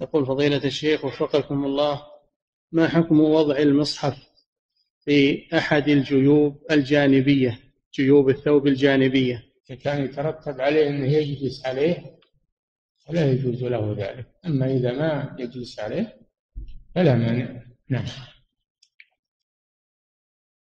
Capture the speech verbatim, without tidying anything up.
يقول فضيلة الشيخ وفقكم الله، ما حكم وضع المصحف في أحد الجيوب الجانبية، جيوب الثوب الجانبية؟ إذا كان يترتب عليه أنه يجلس عليه فلا يجوز له ذلك، أما إذا ما يجلس عليه فلا مانع. نعم.